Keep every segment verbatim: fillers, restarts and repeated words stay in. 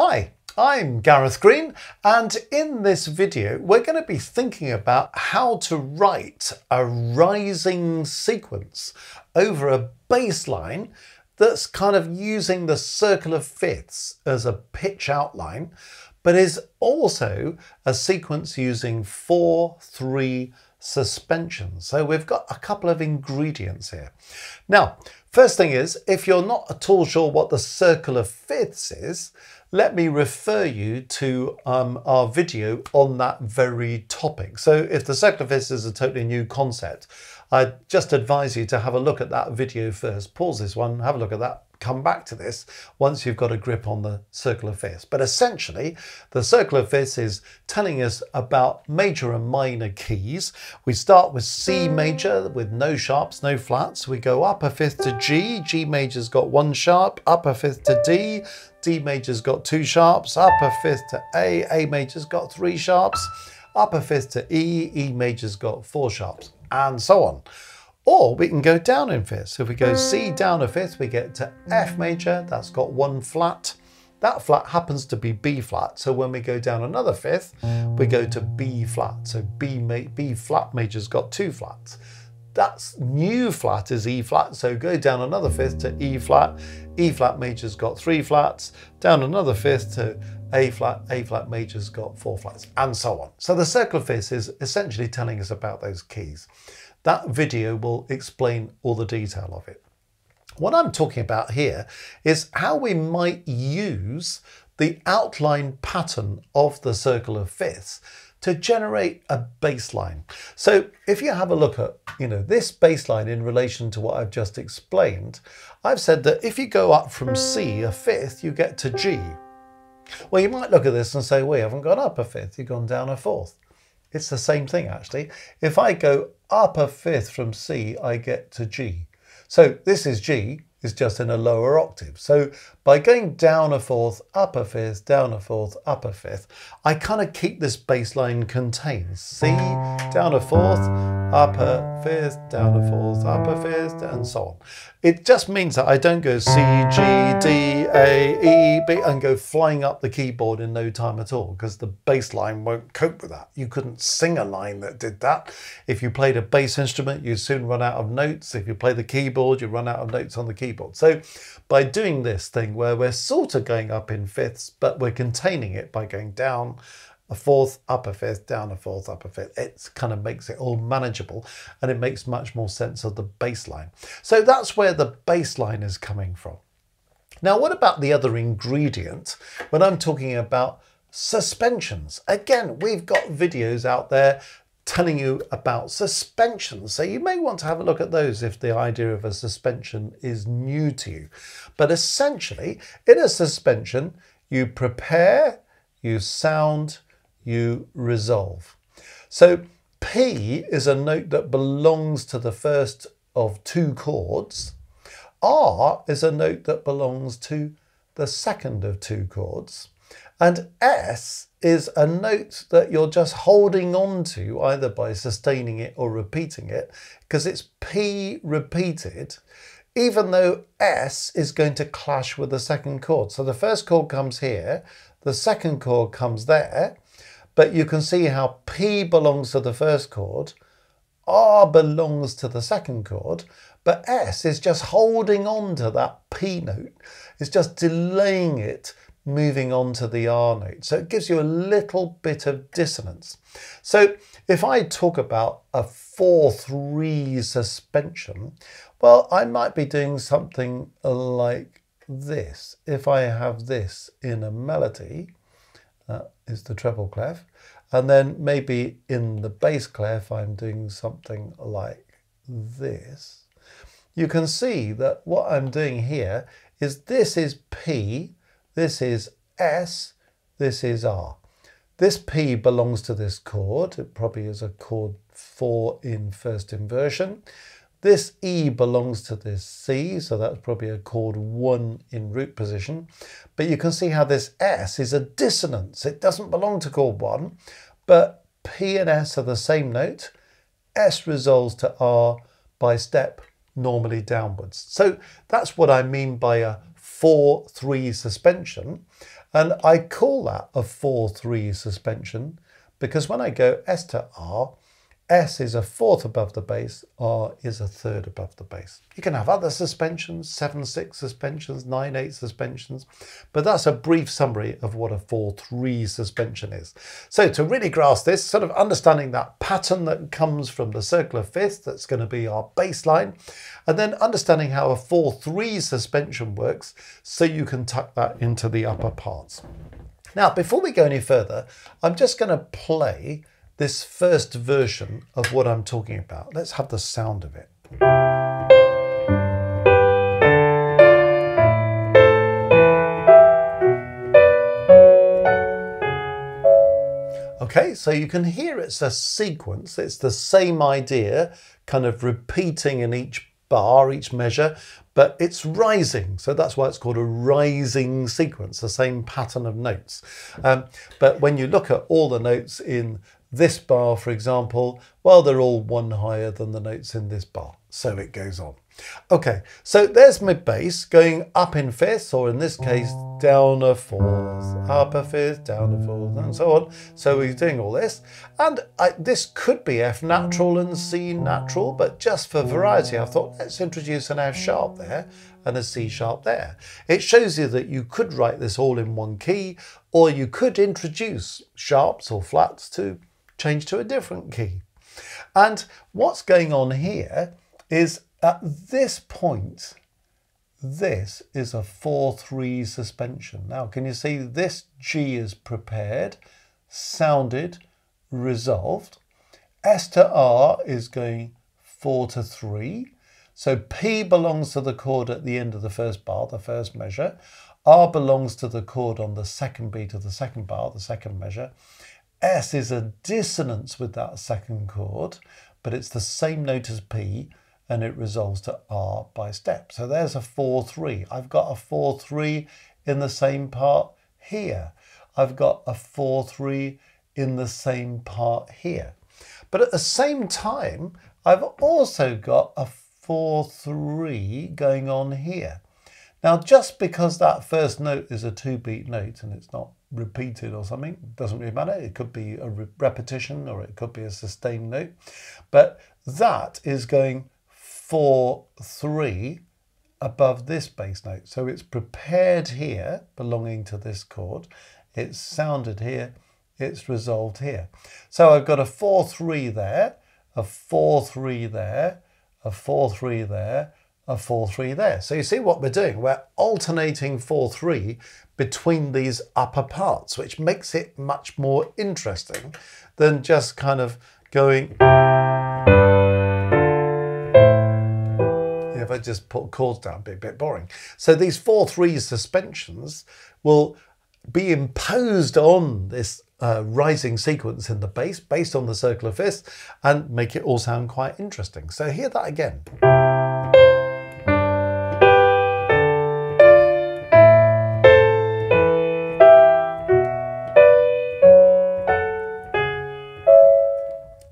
Hi, I'm Gareth Green, and in this video we're going to be thinking about how to write a rising sequence over a bass line that's kind of using the circle of fifths as a pitch outline, but is also a sequence using four, three suspensions. So we've got a couple of ingredients here. Now, first thing is, if you're not at all sure what the circle of fifths is, let me refer you to um, our video on that very topic. So if the circle of fifths is a totally new concept, I just advise you to have a look at that video first. Pause this one, have a look at that, come back to this once you've got a grip on the circle of fifths. But essentially, the circle of fifths is telling us about major and minor keys. We start with C major with no sharps, no flats. We go up a fifth to G. G major's got one sharp, up a fifth to D. D major's got two sharps, up a fifth to A. A major's got three sharps, up a fifth to E. E major's got four sharps, and so on. Or we can go down in fifths. So if we go C down a fifth, we get to F major, that's got one flat. That flat happens to be B flat. So when we go down another fifth, we go to B flat. So B, B flat major's got two flats. That's new flat is E flat. So go down another fifth to E flat. E flat major's got three flats. Down another fifth to A flat, A flat major's got four flats, and so on. So the circle of fifths is essentially telling us about those keys. That video will explain all the detail of it. What I'm talking about here is how we might use the outline pattern of the circle of fifths to generate a bass line. So if you have a look at, you know, this bass line in relation to what I've just explained, I've said that if you go up from C a fifth, you get to G. Well, you might look at this and say, well, you haven't gone up a fifth, you've gone down a fourth. It's the same thing, actually. If I go up a fifth from C, I get to G. So this is G, it's just in a lower octave. So by going down a fourth, up a fifth, down a fourth, up a fifth, I kind of keep this bass line contained. C, down a fourth, up a fifth, down a fourth, up a fifth, and so on. It just means that I don't go C, G, D, A, E, B, and go flying up the keyboard in no time at all, because the bass line won't cope with that. You couldn't sing a line that did that. If you played a bass instrument, you'd soon run out of notes. If you play the keyboard, you run out of notes on the keyboard. So by doing this thing where we're sort of going up in fifths, but we're containing it by going down a fourth, up a fifth, down a fourth, up a fifth. It kind of makes it all manageable, and it makes much more sense of the bass line. So that's where the bass line is coming from. Now, what about the other ingredient when I'm talking about suspensions? Again, we've got videos out there telling you about suspensions. So you may want to have a look at those if the idea of a suspension is new to you. But essentially, in a suspension, you prepare, you sound, you resolve. So P is a note that belongs to the first of two chords. R is a note that belongs to the second of two chords. And S is a note that you're just holding on to either by sustaining it or repeating it, because it's P repeated, even though S is going to clash with the second chord. So the first chord comes here, the second chord comes there, but you can see how P belongs to the first chord, R belongs to the second chord, but S is just holding on to that P note. It's just delaying it, moving on to the R note. So it gives you a little bit of dissonance. So if I talk about a four three suspension, well, I might be doing something like this. If I have this in a melody, that is the treble clef, and then maybe in the bass clef I'm doing something like this. You can see that what I'm doing here is this is P, this is S, this is R. This P belongs to this chord, it probably is a chord four in first inversion. This E belongs to this C, so that's probably a chord one in root position. But you can see how this S is a dissonance. It doesn't belong to chord one, but P and S are the same note. S resolves to R by step, normally downwards. So that's what I mean by a four three suspension. And I call that a four three suspension because when I go S to R, S is a fourth above the bass, R is a third above the bass. You can have other suspensions, seven six suspensions, nine eight suspensions, but that's a brief summary of what a four three suspension is. So to really grasp this, sort of understanding that pattern that comes from the circle of fifths, that's going to be our bass line, and then understanding how a four three suspension works so you can tuck that into the upper parts. Now, before we go any further, I'm just going to play this first version of what I'm talking about. Let's have the sound of it. Okay, so you can hear it's a sequence. It's the same idea, kind of repeating in each bar, each measure, but it's rising. So that's why it's called a rising sequence, the same pattern of notes. Um, but when you look at all the notes in this bar, for example, well, they're all one higher than the notes in this bar. So it goes on. Okay, so there's my bass going up in fifths, or in this case, down a fourth, up a fifth, down a fourth, and so on. So we're doing all this. And I, this could be F natural and C natural, but just for variety, I thought, let's introduce an F sharp there and a C sharp there. It shows you that you could write this all in one key, or you could introduce sharps or flats to change to a different key. And what's going on here is at this point, this is a four three suspension. Now, can you see this G is prepared, sounded, resolved. S to R is going four to three. So P belongs to the chord at the end of the first bar, the first measure. R belongs to the chord on the second beat of the second bar, the second measure. S is a dissonance with that second chord, but it's the same note as P, and it resolves to R by step. So there's a four three. I've got a four three in the same part here. I've got a four three in the same part here. But at the same time, I've also got a four three going on here. Now, just because that first note is a two-beat note and it's not repeated or something, doesn't really matter. It could be a re repetition or it could be a sustained note. But that is going four three above this bass note. So it's prepared here, belonging to this chord. It's sounded here, it's resolved here. So I've got a four three there, a four three there, a four three there, a four three there. So you see what we're doing? We're alternating four three between these upper parts, which makes it much more interesting than just kind of going. If I just put chords down, it'd be a bit boring. So these four three suspensions will be imposed on this Uh, rising sequence in the bass based on the circle of fifths and make it all sound quite interesting. So hear that again.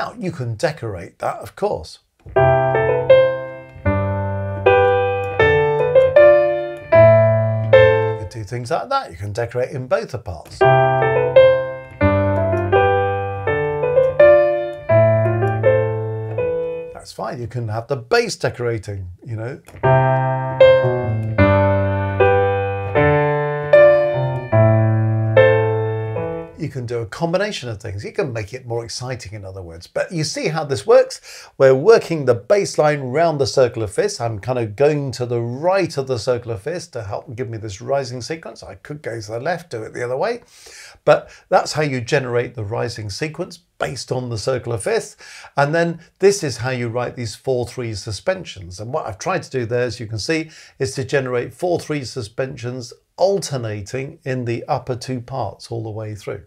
Now you can decorate that, of course. You can do things like that. You can decorate in both the parts. That's fine, you can have the bass decorating, you know. You can do a combination of things. You can make it more exciting, in other words. But you see how this works? We're working the bass line round the circle of fifths. I'm kind of going to the right of the circle of fifths to help give me this rising sequence. I could go to the left, do it the other way. But that's how you generate the rising sequence based on the circle of fifths. And then this is how you write these four three suspensions. And what I've tried to do there, as you can see, is to generate four three suspensions alternating in the upper two parts all the way through.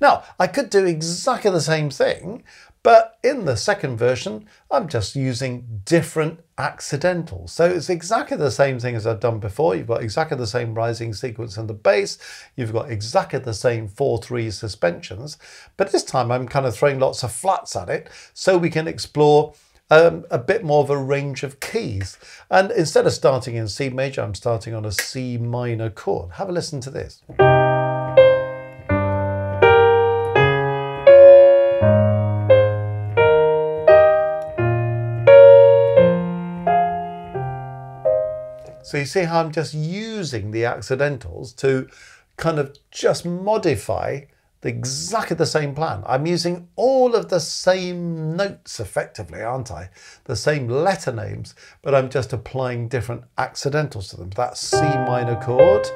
Now, I could do exactly the same thing, but in the second version, I'm just using different accidentals. So it's exactly the same thing as I've done before. You've got exactly the same rising sequence in the bass. You've got exactly the same four three suspensions. But this time I'm kind of throwing lots of flats at it so we can explore um, a bit more of a range of keys. And instead of starting in C major, I'm starting on a C minor chord. Have a listen to this. So you see how I'm just using the accidentals to kind of just modify the, exactly the same plan. I'm using all of the same notes effectively, aren't I? The same letter names, but I'm just applying different accidentals to them. That's C minor chord,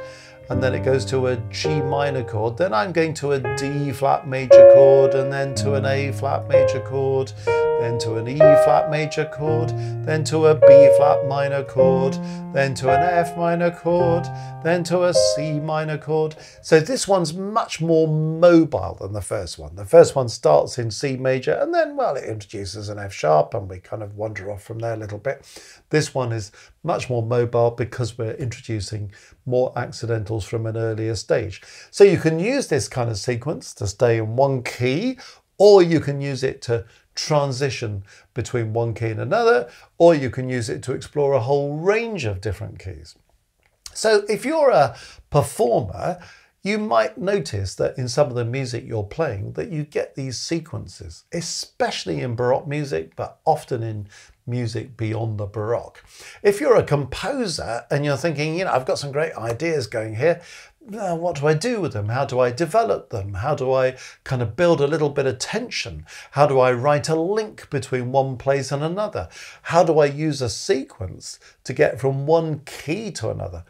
and then it goes to a G minor chord. Then I'm going to a D flat major chord, and then to an A flat major chord, then to an E flat major chord, then to a B flat minor chord, then to an F minor chord, then to a C minor chord. So this one's much more mobile than the first one. The first one starts in C major and then, well, it introduces an F sharp and we kind of wander off from there a little bit. This one is much more mobile because we're introducing more accidentals from an earlier stage. So you can use this kind of sequence to stay in one key, or you can use it to transition between one key and another, or you can use it to explore a whole range of different keys. So if you're a performer, you might notice that in some of the music you're playing that you get these sequences, especially in Baroque music, but often in music beyond the Baroque. If you're a composer and you're thinking, you know, I've got some great ideas going here, now what do I do with them? How do I develop them? How do I kind of build a little bit of tension? How do I write a link between one place and another? How do I use a sequence to get from one key to another?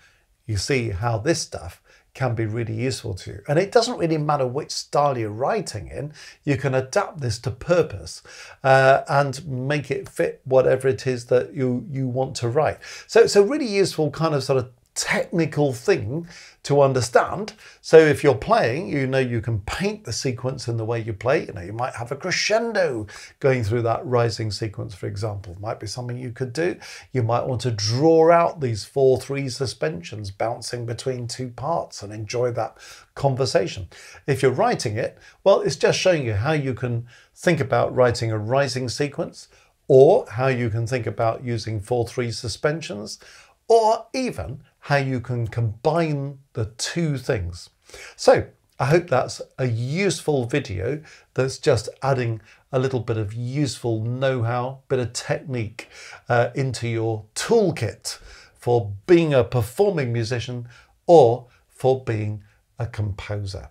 You see how this stuff can be really useful to you. And it doesn't really matter which style you're writing in, you can adapt this to purpose uh, and make it fit whatever it is that you, you want to write. So it's a really useful kind of sort of technical thing to understand. So if you're playing, you know, you can paint the sequence in the way you play. You know, you might have a crescendo going through that rising sequence, for example. It might be something you could do. You might want to draw out these four three suspensions bouncing between two parts and enjoy that conversation. If you're writing it, well, it's just showing you how you can think about writing a rising sequence, or how you can think about using four three suspensions, or even how you can combine the two things. So I hope that's a useful video that's just adding a little bit of useful know-how, bit of technique uh, into your toolkit for being a performing musician or for being a composer.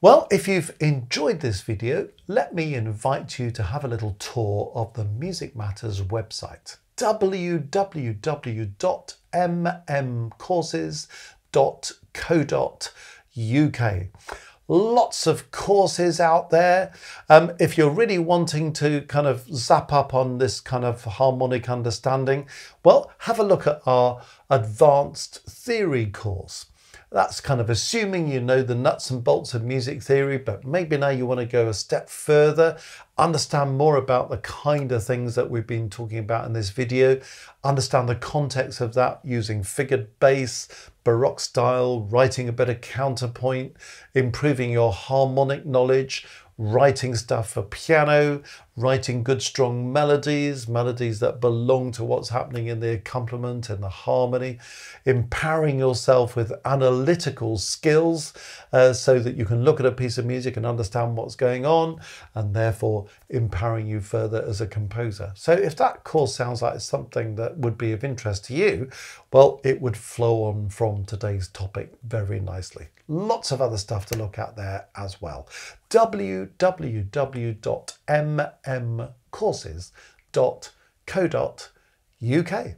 Well, if you've enjoyed this video, let me invite you to have a little tour of the Music Matters website, w w w dot m m courses dot co dot u k. Lots of courses out there. Um, if you're really wanting to kind of zap up on this kind of harmonic understanding, well, have a look at our advanced theory course. That's kind of assuming you know the nuts and bolts of music theory, but maybe now you want to go a step further, understand more about the kind of things that we've been talking about in this video, understand the context of that using figured bass, Baroque style, writing a bit of counterpoint, improving your harmonic knowledge, writing stuff for piano, writing good strong melodies, melodies that belong to what's happening in the accompaniment and the harmony, empowering yourself with analytical skills uh, so that you can look at a piece of music and understand what's going on, and therefore empowering you further as a composer. So if that course sounds like something that would be of interest to you, well, it would flow on from today's topic very nicely. Lots of other stuff to look at there as well. w w w dot m m courses dot co dot u k.